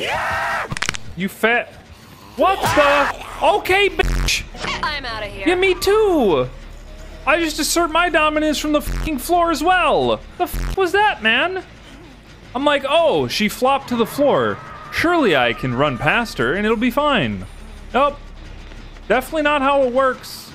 Yeah! You fat. What the? Okay, bitch. I'm out of here. Yeah, me too. I just assert my dominance from the fucking floor as well. The fuck was that, man? I'm like, oh, she flopped to the floor. Surely I can run past her and it'll be fine. Nope. Definitely not how it works.